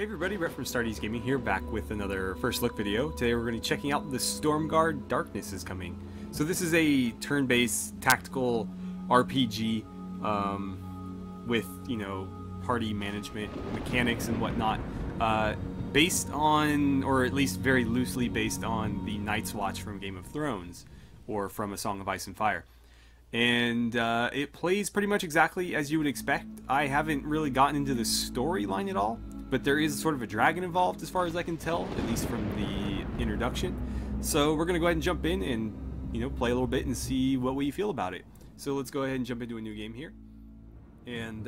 Hey everybody, Ref from Astartes Gaming here, back with another first look video. Today we're going to be checking out the Storm Guard Darkness is Coming. So this is a turn-based tactical RPG with, you know, party management mechanics and whatnot, based on, or at least very loosely based on, the Night's Watch from Game of Thrones, or from A Song of Ice and Fire. And it plays pretty much exactly as you would expect. I haven't really gotten into the storyline at all, but there is sort of a dragon involved as far as I can tell, at least from the introduction. So we're going to go ahead and jump in and, you know, play a little bit and see what we feel about it. So let's go ahead and jump into a new game here. And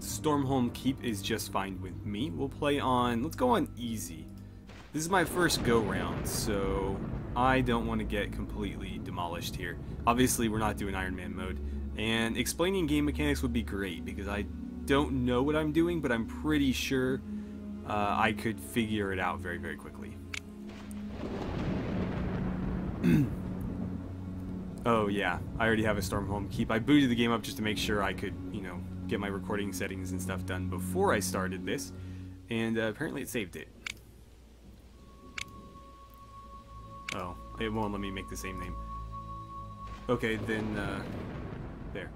Stormholme Keep is just fine with me. We'll play on, let's go on easy. This is my first go round, so I don't want to get completely demolished here. Obviously we're not doing Iron Man mode. And explaining game mechanics would be great because I don't know what I'm doing, but I'm pretty sure I could figure it out very, very quickly. Oh yeah, I already have a Stormholme Keep. I booted the game up just to make sure I could, you know, get my recording settings and stuff done before I started this, and apparently it saved it. Oh, it won't let me make the same name. Okay, then, there.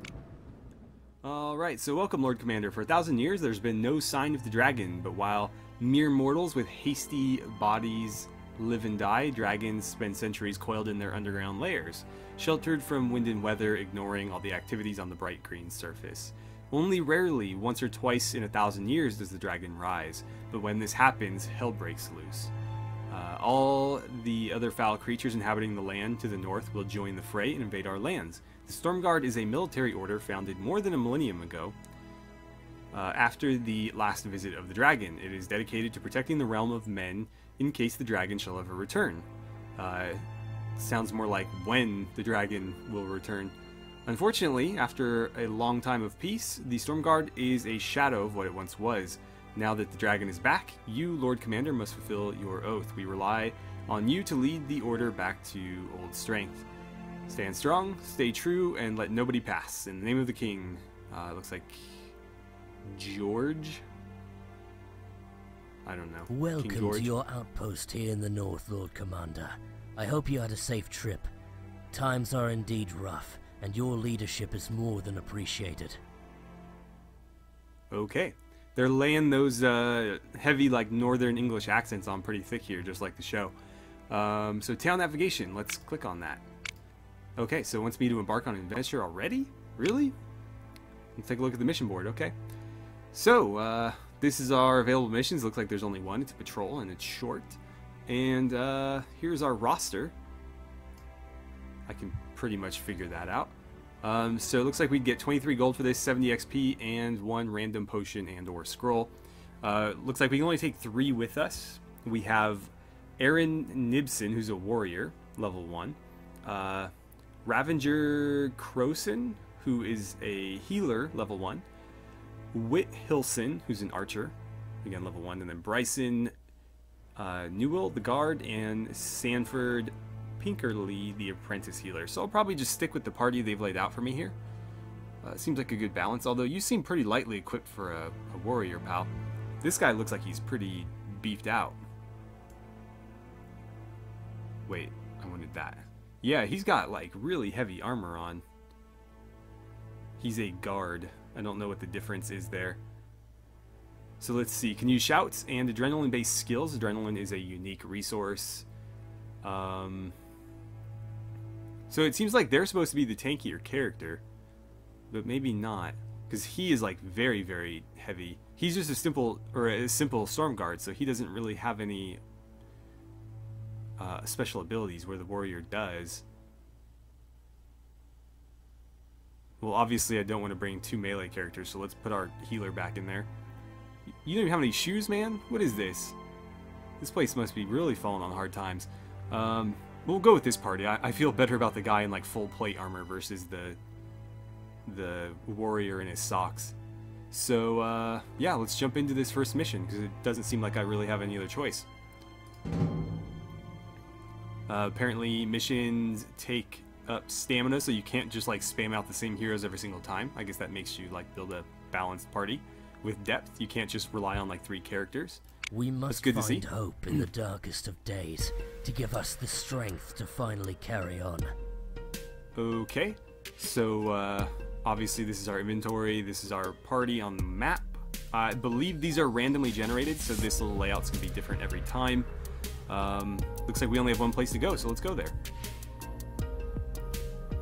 Alright, so welcome, Lord Commander. For 1,000 years there's been no sign of the dragon, but while mere mortals with hasty bodies live and die, dragons spend centuries coiled in their underground lairs, sheltered from wind and weather, ignoring all the activities on the bright green surface. Only rarely, once or twice in 1,000 years, does the dragon rise, but when this happens, hell breaks loose. All the other foul creatures inhabiting the land to the north will join the fray and invade our lands. The Storm Guard is a military order founded more than a millennium ago, after the last visit of the dragon. It is dedicated to protecting the realm of men in case the dragon shall ever return. Sounds more like when the dragon will return. Unfortunately, after a long time of peace, the Storm Guard is a shadow of what it once was. Now that the dragon is back, you, Lord Commander, must fulfill your oath. We rely on you to lead the order back to old strength. Stand strong, stay true, and let nobody pass. In the name of the king, looks like George? I don't know. Welcome to your outpost here in the north, Lord Commander. I hope you had a safe trip. Times are indeed rough, and your leadership is more than appreciated. Okay. They're laying those heavy, like, northern English accents on pretty thick here, just like the show. So town navigation, let's click on that. Okay, so it wants me to embark on an adventure already? Really? Let's take a look at the mission board, okay. So, this is our available missions. Looks like there's only one. It's a patrol, and it's short. And here's our roster. I can pretty much figure that out. So it looks like we'd get 23 gold for this, 70 XP, and one random potion and or scroll. Looks like we can only take 3 with us. We have Aaron Nibson, who's a warrior, level 1. Ravanger Croson, who is a healer, level 1. Wit Hilson, who's an archer, again, level 1. And then Bryson Newell, the guard, and Sanford Pinkerly, the apprentice healer. So I'll probably just stick with the party they've laid out for me here. Seems like a good balance, although you seem pretty lightly equipped for a warrior, pal. This guy looks like he's pretty beefed out. Wait, I wanted that. Yeah, he's got like really heavy armor on. He's a guard. I don't know what the difference is there. So let's see. Can use shouts and adrenaline-based skills. Adrenaline is a unique resource. So it seems like they're supposed to be the tankier character, but maybe not, because he is like very, very heavy. He's just a simple storm guard, so he doesn't really have any special abilities where the warrior does. Well, obviously I don't want to bring 2 melee characters, so let's put our healer back in there. You don't even have any shoes, man? What is this? This place must be really falling on hard times. We'll go with this party. I feel better about the guy in like full plate armor versus the warrior in his socks. So yeah, let's jump into this first mission because it doesn't seem like I really have any other choice. Apparently missions take up stamina, so you can't just like spam out the same heroes every single time. I guess that makes you like build a balanced party with depth. You can't just rely on like 3 characters. We must find hope in the darkest of days to give us the strength to finally carry on. Okay, so obviously this is our inventory, this is our party on the map. I believe these are randomly generated, so this little layout's gonna be different every time. Looks like we only have one place to go, so let's go there.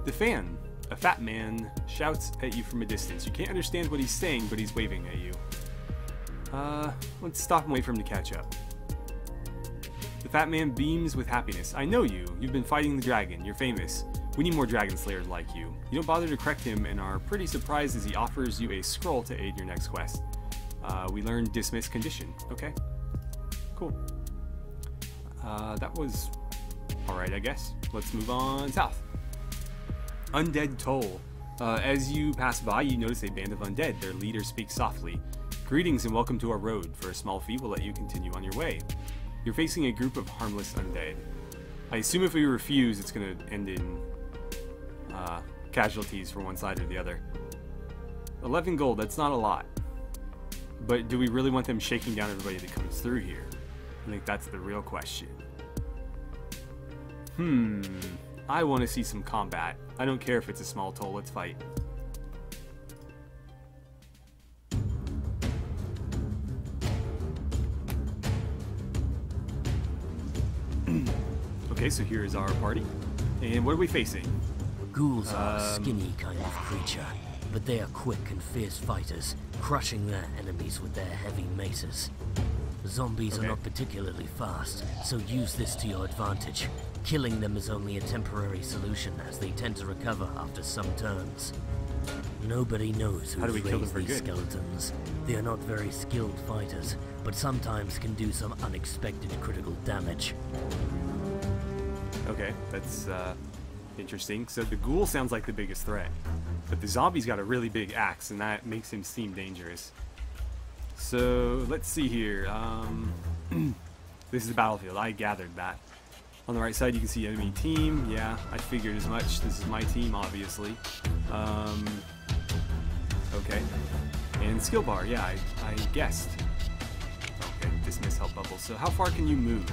The fan, a fat man, shouts at you from a distance. You can't understand what he's saying, but he's waving at you. Let's stop and wait for him to catch up. The fat man beams with happiness. I know you. You've been fighting the dragon. You're famous. We need more dragon slayers like you. You don't bother to correct him and are pretty surprised as he offers you a scroll to aid your next quest. We learned dismiss condition. Okay. Cool. That was alright, I guess. Let's move on south. Undead Toll. As you pass by, you notice a band of undead. Their leader speaks softly. Greetings and welcome to our road. For a small fee, we'll let you continue on your way. You're facing a group of harmless undead. I assume if we refuse, it's going to end in casualties for one side or the other. 11 gold, that's not a lot. But do we really want them shaking down everybody that comes through here? I think that's the real question. I want to see some combat. I don't care if it's a small toll, let's fight. Okay, so here is our party. And what are we facing? Ghouls are a skinny kind of creature, but they are quick and fierce fighters, crushing their enemies with their heavy maces. Zombies are not particularly fast, so use this to your advantage. Killing them is only a temporary solution, as they tend to recover after some turns. Nobody knows who's raised these skeletons. They are not very skilled fighters, but sometimes can do some unexpected critical damage. Okay, that's interesting. So the ghoul sounds like the biggest threat, but the zombie's got a really big axe, and that makes him seem dangerous. So let's see here. This is the battlefield. I gathered that. On the right side, you can see enemy team. Yeah, I figured as much. This is my team, obviously. Okay. And skill bar. Yeah, I guessed. Okay, dismiss help bubble. So how far can you move?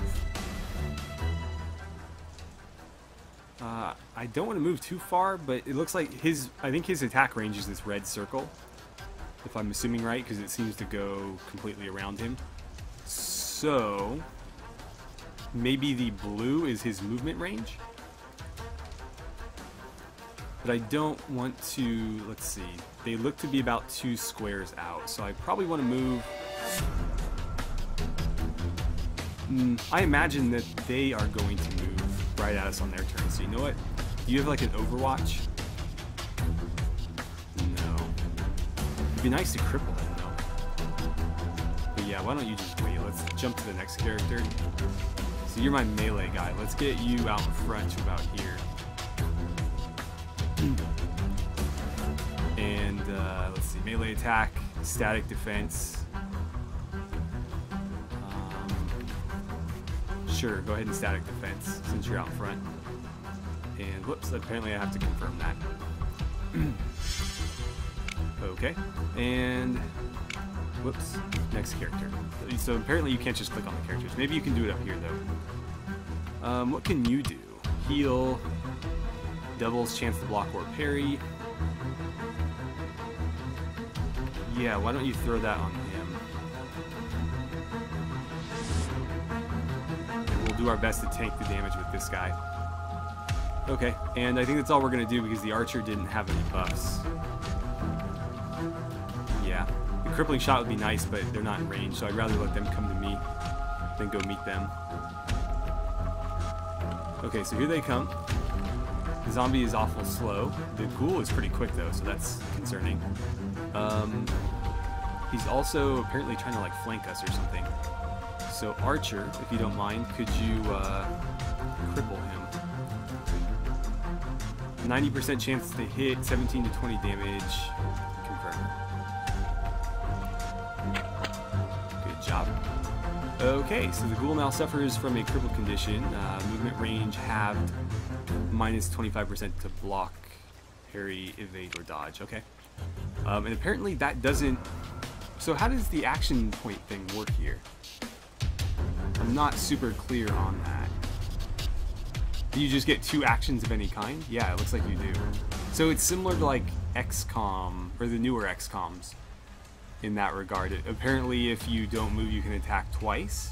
I don't want to move too far, but it looks like his... I think his attack range is this red circle, if I'm assuming right, because it seems to go completely around him. So... maybe the blue is his movement range? But I don't want to... let's see. They look to be about 2 squares out, so I probably want to move... I imagine that they are going to move right at us on their turn, so you know what? Do you have like an overwatch? No. It'd be nice to cripple them, though. But yeah, why don't you just wait? Let's jump to the next character. So you're my melee guy. Let's get you out in front to about here. And let's see, melee attack, static defense. Sure, go ahead and static defense since you're out front. And whoops, apparently I have to confirm that. Okay, and whoops, next character. So apparently you can't just click on the characters. Maybe you can do it up here though. What can you do? Heal, doubles chance to block or parry. Yeah, why don't you throw that on him? And we'll do our best to tank the damage with this guy. Okay, and I think that's all we're gonna do because the archer didn't have any buffs. Crippling shot would be nice, but they're not in range, so I'd rather let them come to me than go meet them. Okay, so here they come. The zombie is awful slow. The ghoul is pretty quick, though, so that's concerning. He's also apparently trying to, like, flank us or something. So, Archer, if you don't mind, could you cripple him? 90% chance to hit, 17 to 20 damage. Okay, so the ghoul now suffers from a crippled condition. Movement range halved, minus 25% to block, parry, evade, or dodge. Okay. And apparently that doesn't... so how does the action point thing work here? I'm not super clear on that. Do you just get two actions of any kind? Yeah, it looks like you do. So it's similar to like XCOM, or the newer XCOMs in that regard. Apparently if you don't move, you can attack twice.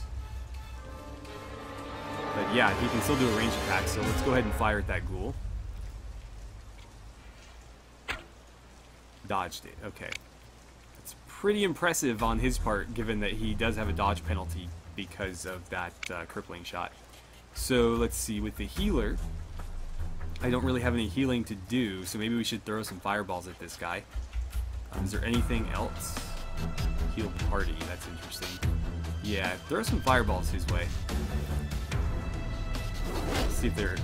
But yeah, he can still do a range attack, so let's go ahead and fire at that ghoul. Dodged it, okay. That's pretty impressive on his part, given that he does have a dodge penalty because of that crippling shot. So let's see, with the healer, I don't really have any healing to do, so maybe we should throw some fireballs at this guy. Is there anything else? Heal party, that's interesting. Yeah, throw some fireballs his way. Let's see if they're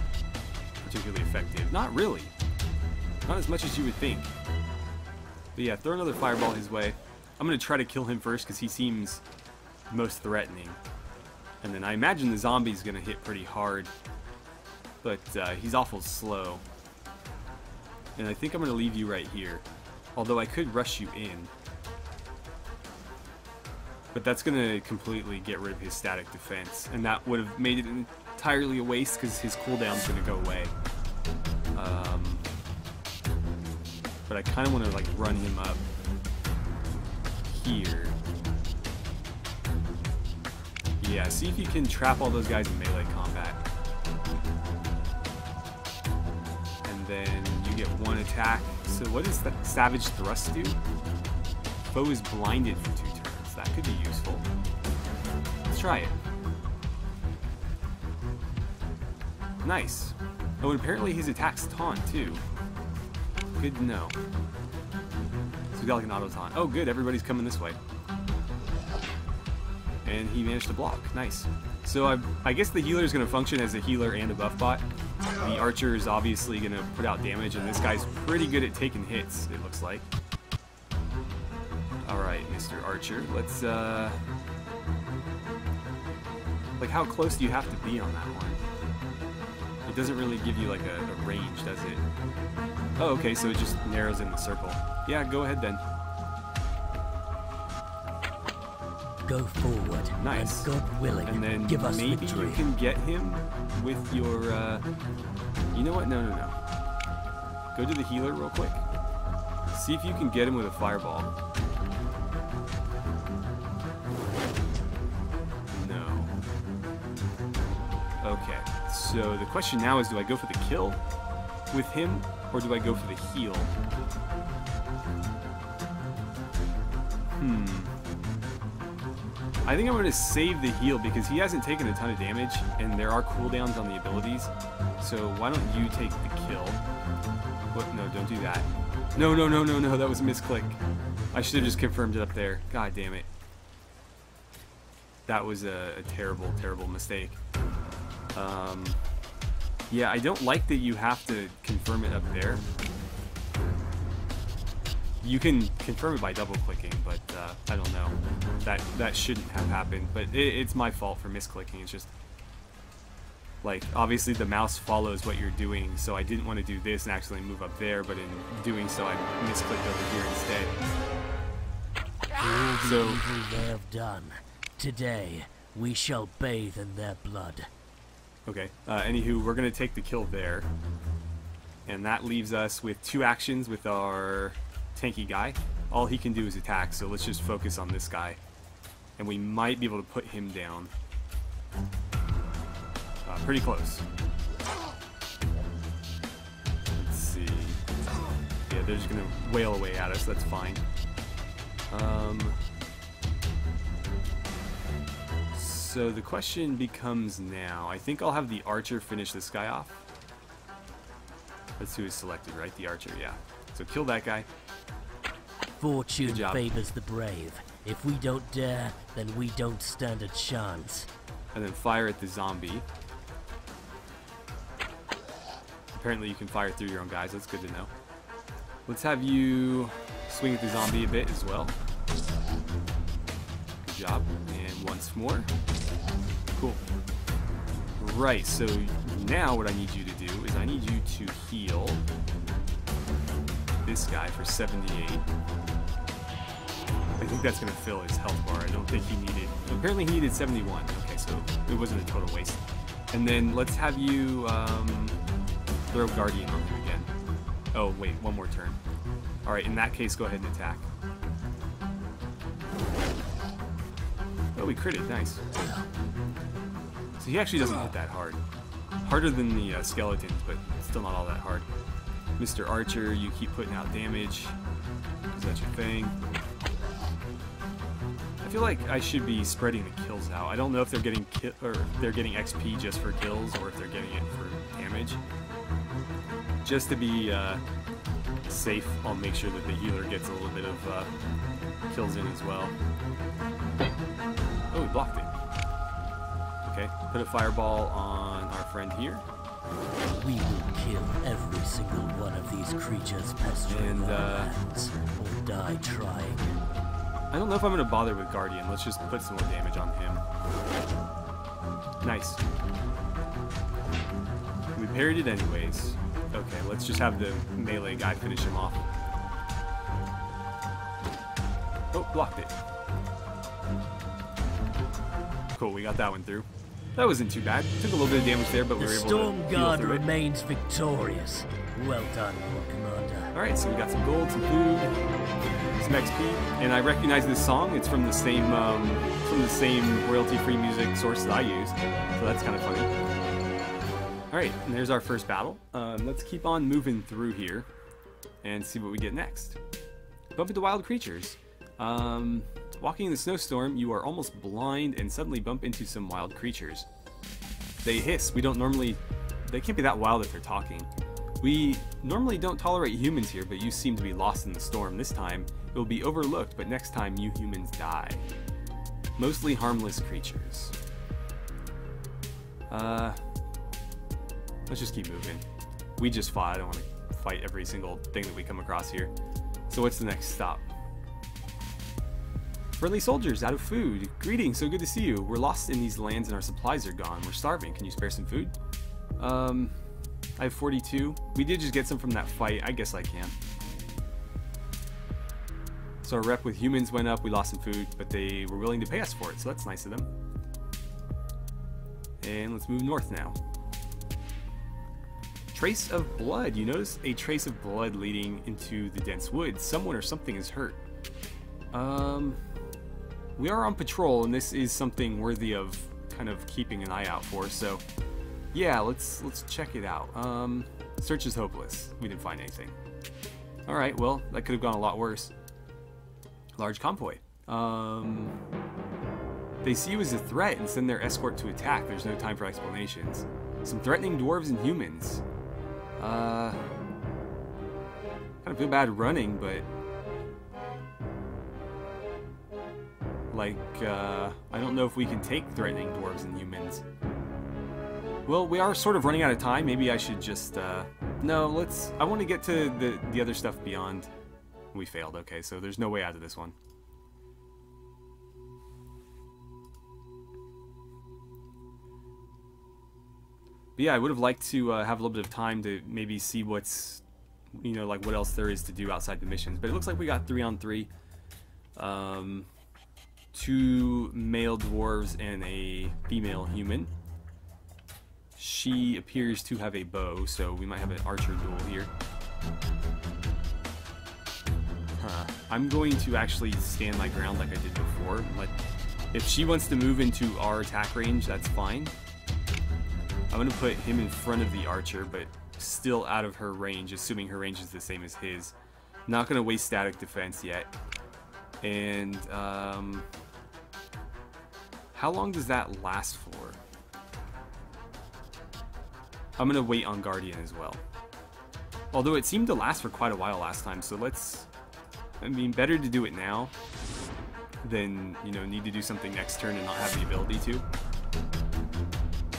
particularly effective. Not really. Not as much as you would think. But yeah, throw another fireball his way. I'm going to try to kill him first because he seems most threatening. And then I imagine the zombie's going to hit pretty hard. But he's awful slow. And I think I'm going to leave you right here. Although I could rush you in. But that's going to completely get rid of his static defense. And that would have made it entirely a waste because his cooldown's going to go away. But I kind of want to like run him up here. Yeah, see if you can trap all those guys in melee combat. And then you get one attack. So what does that Savage Thrust do? Foe is blinded for 2 turns. That could be useful. Let's try it. Nice. Oh, and apparently his attacks taunt too. Good to know. So we got like an auto taunt. Oh good, everybody's coming this way. And he managed to block. Nice. So I guess the healer is going to function as a healer and a buff bot. The archer is obviously going to put out damage, and this guy's pretty good at taking hits, it looks like. Alright, Mr. Archer, let's... Like, how close do you have to be on that one? It doesn't really give you, like, a range, does it? Oh, okay, so it just narrows in the circle. Yeah, go ahead then. Go forward, nice. And God willing, and then give us maybe victory. You can get him with your, you know what, no. Go to the healer real quick. See if you can get him with a fireball. No. Okay, so the question now is, do I go for the kill with him, or do I go for the heal? I think I'm going to save the heal because he hasn't taken a ton of damage and there are cooldowns on the abilities. So why don't you take the kill? What? No, don't do that. No, that was a misclick. I should have just confirmed it up there. God damn it. That was a terrible, terrible mistake. Yeah, I don't like that you have to confirm it up there. You can confirm it by double-clicking, but I don't know. That shouldn't have happened, but it's my fault for misclicking. It's just, like, obviously the mouse follows what you're doing, so I didn't want to do this and actually move up there, but in doing so, I misclicked over here instead. All the evil they have done, today we shall bathe in their blood. Okay, anywho, we're going to take the kill there. And that leaves us with 2 actions with our... tanky guy. All he can do is attack, so let's just focus on this guy. And we might be able to put him down. Pretty close. Let's see. Yeah, they're just gonna wail away at us, that's fine. So the question becomes now, I think I'll have the archer finish this guy off. That's who is selected, right? The archer, yeah. So kill that guy. Fortune favors the brave. If we don't dare, then we don't stand a chance. And then fire at the zombie. Apparently you can fire through your own guys. That's good to know. Let's have you swing at the zombie a bit as well. Good job. And once more. Cool. Right, so now what I need you to do is I need you to heal this guy for 78. I think that's going to fill his health bar. I don't think he needed... Apparently he needed 71. Okay, so it wasn't a total waste. And then let's have you throw Guardian on him again. Oh, wait, one more turn. All right, in that case, go ahead and attack. Oh, we critted, nice. So he actually doesn't hit that hard. Harder than the skeletons, but still not all that hard. Mr. Archer, you keep putting out damage. Is that your thing? I feel like I should be spreading the kills out. I don't know if they're getting XP just for kills or if they're getting it for damage. Just to be safe, I'll make sure that the healer gets a little bit of kills in as well. Oh, we blocked it. Okay, put a fireball on our friend here. We will kill every single one of these creatures pestering our lands, or die trying. I don't know if I'm going to bother with Guardian. Let's just put some more damage on him. Nice. We parried it anyways. Okay, let's just have the melee guy finish him off. Oh, blocked it. Cool, we got that one through. That wasn't too bad. Took a little bit of damage there, but we were able to heal through it. The Storm Guard remains victorious. Well done, Lord Commander. Alright, so we got some gold, some food, some XP, and I recognize this song. It's from the same royalty-free music source that I use, so that's kind of funny. Alright, and there's our first battle. Let's keep on moving through here and see what we get next. Bump into wild creatures. Walking in the snowstorm, you are almost blind and suddenly bump into some wild creatures. They hiss. We don't normally... They can't be that wild if they're talking. We normally don't tolerate humans here, but you seem to be lost in the storm. This time, it will be overlooked, but next time you humans die. Mostly harmless creatures. Let's just keep moving. We just fought. I don't want to fight every single thing that we come across here. So what's the next stop? Friendly soldiers out of food. Greetings, so good to see you. We're lost in these lands and our supplies are gone. We're starving. Can you spare some food? I have 42. We did just get some from that fight. I guess I can. So our rep with humans went up. We lost some food, but they were willing to pay us for it. So that's nice of them. And let's move north now. Trace of blood. You notice a trace of blood leading into the dense woods. Someone or something is hurt. We are on patrol, and this is something worthy of kind of keeping an eye out for, so yeah, let's check it out. Search is hopeless. We didn't find anything. Alright, well, that could have gone a lot worse. Large convoy. They see you as a threat and send their escort to attack. There's no time for explanations. Some threatening dwarves and humans. Kind of feel bad running, but... like, I don't know if we can take threatening dwarves and humans. Well, we are sort of running out of time. Maybe I should just, no, let's... I want to get to the other stuff beyond. We failed, okay, so there's no way out of this one. But yeah, I would have liked to have a little bit of time to maybe see what's, you know, like what else there is to do outside the missions. But it looks like we got 3 on 3. 2 male dwarves and a female human. She appears to have a bow, so we might have an archer duel here. Huh. I'm going to actually stand my ground like I did before. Like, if she wants to move into our attack range, that's fine. I'm going to put him in front of the archer, but still out of her range, assuming her range is the same as his. Not going to waste static defense yet. And how long does that last for? I'm gonna wait on Guardian as well, although it seemed to last for quite a while last time, so let's, I mean, better to do it now than, you know, need to do something next turn and not have the ability to.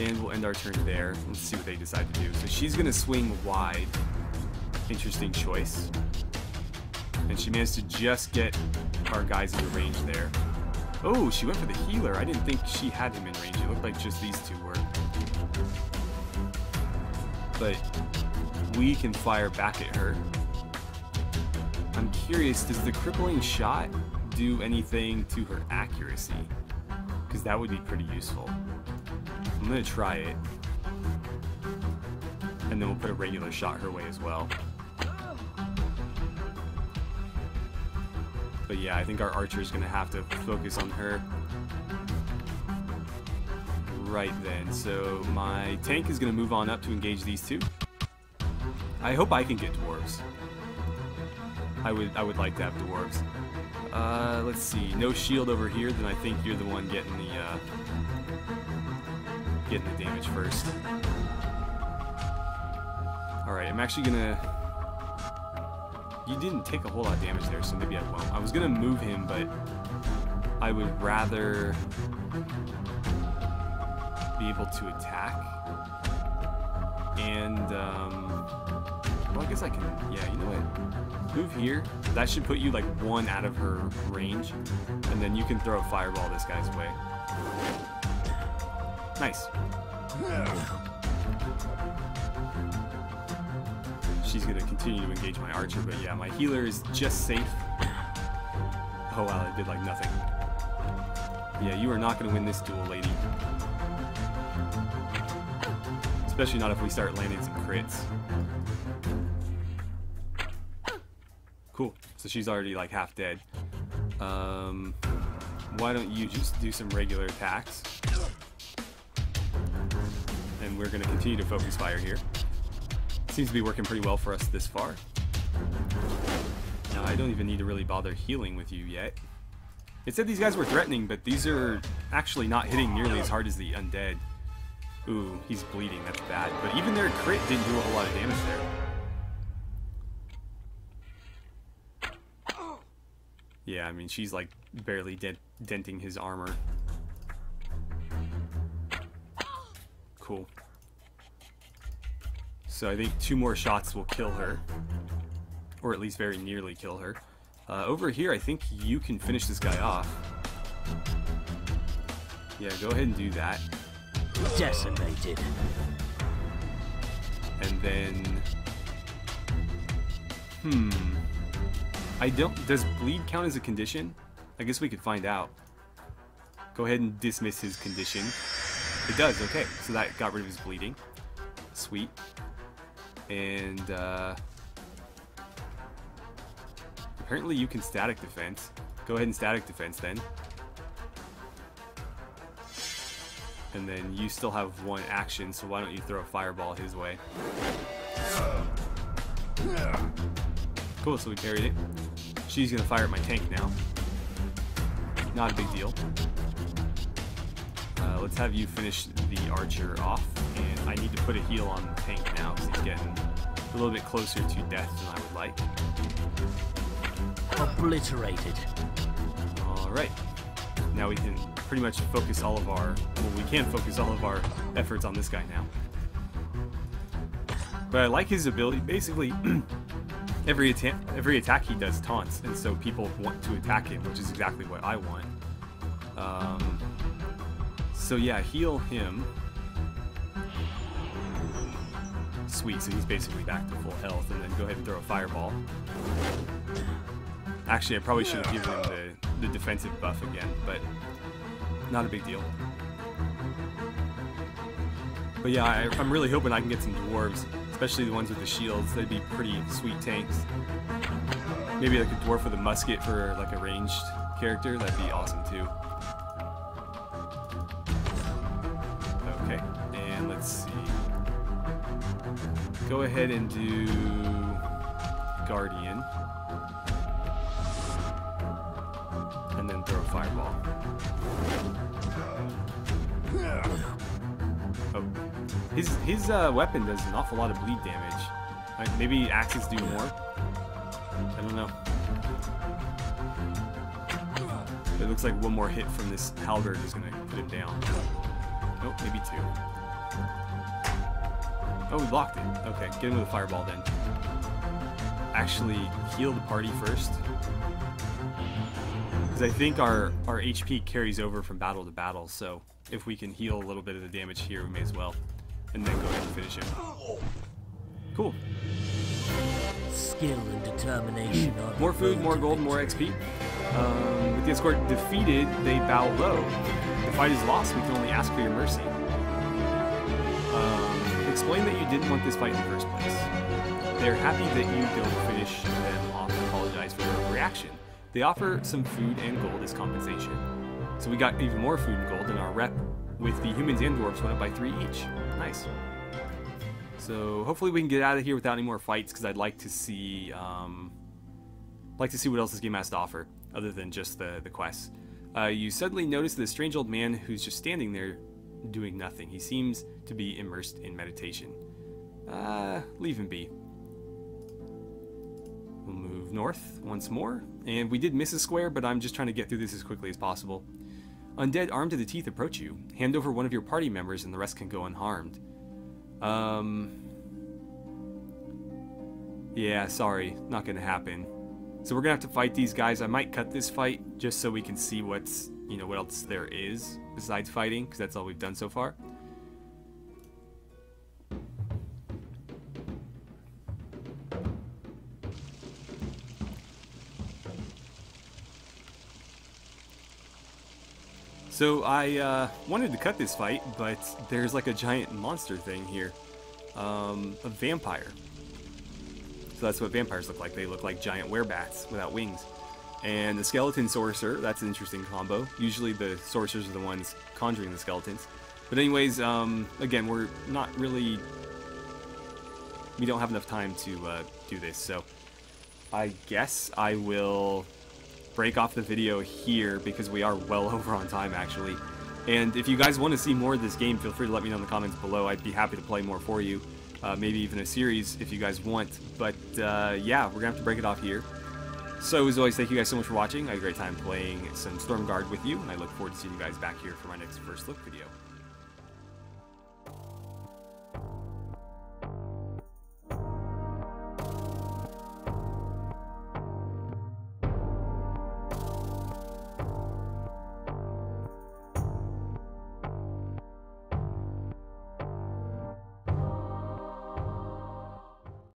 And we'll end our turn there. Let's see what they decide to do. So she's gonna swing wide. Interesting choice. And she managed to just get our guys into range there. Oh, she went for the healer. I didn't think she had him in range. It looked like just these two were. But we can fire back at her. I'm curious, does the crippling shot do anything to her accuracy? Because that would be pretty useful. I'm gonna try it. And then we'll put a regular shot her way as well. But yeah, I think our archer is gonna have to focus on her. Right then, so my tank is gonna move on up to engage these two. I hope I can get dwarves. I would like to have dwarves. Let's see, no shield over here, then I think you're the one getting the damage first. Alright, I'm actually gonna... You didn't take a whole lot of damage there, so maybe I won't. I was gonna move him, but I would rather be able to attack. And, well, I guess I can, yeah, you know what? Move here. That should put you, like, one out of her range. And then you can throw a fireball this guy's way. Nice. She's going to continue to engage my archer, but yeah, my healer is just safe. Oh, wow, it did, like, nothing. Yeah, you are not going to win this duel, lady. Especially not if we start landing some crits. Cool. So she's already like half dead. Why don't you just do some regular attacks? And we're going to continue to focus fire here. Seems to be working pretty well for us this far. Now I don't even need to really bother healing with you yet. It said these guys were threatening, but these are actually not hitting nearly as hard as the undead. Ooh, he's bleeding. That's bad. But even their crit didn't do a whole lot of damage there. Yeah, I mean, she's like barely denting his armor. Cool. So I think two more shots will kill her. Or at least very nearly kill her. Over here, I think you can finish this guy off. Yeah, go ahead and do that. Decimated. And then... I don't... Does bleed count as a condition? I guess we could find out. Go ahead and dismiss his condition. It does, okay. So that got rid of his bleeding. Sweet. And, apparently you can static defense. Go ahead and static defense then. And then you still have one action, so why don't you throw a fireball his way? Cool, so we carried it. She's gonna fire at my tank now. Not a big deal. Let's have you finish the archer off, and I need to put a heal on the tank now because he's getting a little bit closer to death than I would like. Obliterated. All right. Now we can pretty much focus all of our... Well, we can focus all of our efforts on this guy now. But I like his ability. Basically, every attack he does taunts, and so people want to attack him, which is exactly what I want. So yeah, heal him. Sweet, so he's basically back to full health, and then go ahead and throw a fireball. Actually, I probably should have given him the defensive buff again, but not a big deal. But yeah, I'm really hoping I can get some dwarves, especially the ones with the shields. They'd be pretty sweet tanks. Maybe like a dwarf with a musket for like a ranged character. That'd be awesome too. Okay, and let's see. Go ahead and do Guardian. And then throw a fireball. Oh. His weapon does an awful lot of bleed damage. Like, maybe axes do more? I don't know. It looks like one more hit from this halberd is going to put him down. Nope, maybe two. Oh, we blocked it. Okay, get him with a fireball then. Actually, heal the party first. I think our HP carries over from battle to battle, so if we can heal a little bit of the damage here, we may as well. And then go ahead and finish him. Cool. Skill and determination. More food, more gold, more XP. With the escort defeated, they bow low. The fight is lost, we can only ask for your mercy. explain that you didn't want this fight in the first place. They're happy that you don't finish them off and apologize for your reaction. They offer some food and gold as compensation. So we got even more food and gold, and our rep with the humans and dwarves went up by 3 each. Nice. So hopefully we can get out of here without any more fights, because I'd like to see what else this game has to offer, other than just the quests. You suddenly notice this strange old man who's just standing there doing nothing. He seems to be immersed in meditation. Leave him be. We'll move north once more. And we did miss a square, but I'm just trying to get through this as quickly as possible. Undead armed to the teeth approach you. Hand over one of your party members and the rest can go unharmed. Yeah, sorry. Not gonna happen. So we're gonna have to fight these guys. I might cut this fight just so we can see what's, you know, what else there is besides fighting, because that's all we've done so far. So I wanted to cut this fight, but there's like a giant monster thing here. A vampire. So that's what vampires look like. They look like giant werebats without wings. And the skeleton sorcerer, that's an interesting combo. Usually the sorcerers are the ones conjuring the skeletons. But anyways, again, we're not really... We don't have enough time to do this, so... I guess I will break off the video here, because we are well over on time, actually. And if you guys want to see more of this game, feel free to let me know in the comments below. I'd be happy to play more for you. Maybe even a series if you guys want, but yeah, we're gonna have to break it off here. So as always, thank you guys so much for watching. I had a great time playing some Storm Guard with you, and I look forward to seeing you guys back here for my next First Look video.